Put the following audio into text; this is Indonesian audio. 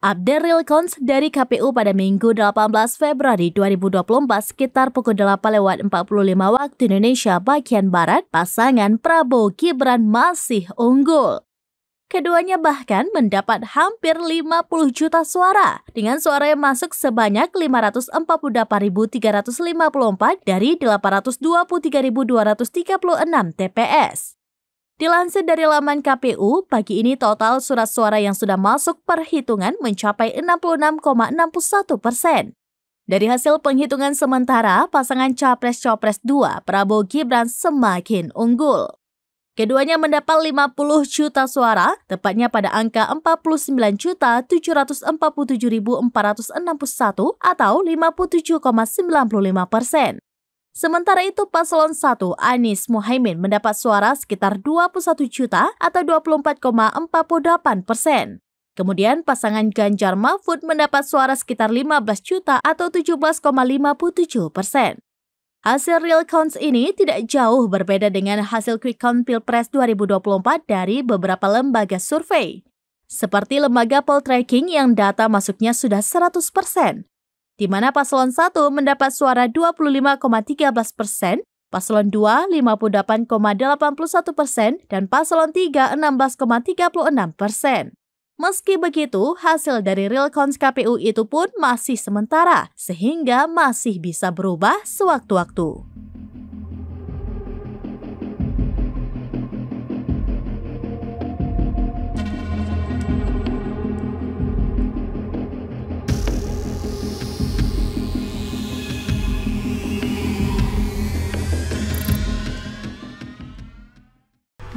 Update real count dari KPU pada Minggu 18 Februari 2024 sekitar pukul 8.45 waktu Indonesia bagian Barat, pasangan Prabowo Gibran masih unggul. Keduanya bahkan mendapat hampir 50 juta suara, dengan suara yang masuk sebanyak 548.354 dari 823.236 TPS. Dilansir dari laman KPU, pagi ini total surat suara yang sudah masuk perhitungan mencapai 66,61%. Dari hasil penghitungan sementara, pasangan Capres-Copres 2 Prabowo Gibran semakin unggul. Keduanya mendapat 50 juta suara, tepatnya pada angka 49.747.461 atau 57,95%. Sementara itu, paslon 1 Anies Muhaimin mendapat suara sekitar 21 juta atau 24,48%. Kemudian pasangan Ganjar Mahfud mendapat suara sekitar 15 juta atau 17,57%. Hasil real counts ini tidak jauh berbeda dengan hasil Quick Count Pilpres 2024 dari beberapa lembaga survei. Seperti lembaga poll tracking yang data masuknya sudah 100%. Di mana paslon 1 mendapat suara 25,13%, paslon 2 58,81% dan paslon 3 16,36%. Meski begitu, hasil dari real count KPU itu pun masih sementara, sehingga masih bisa berubah sewaktu-waktu.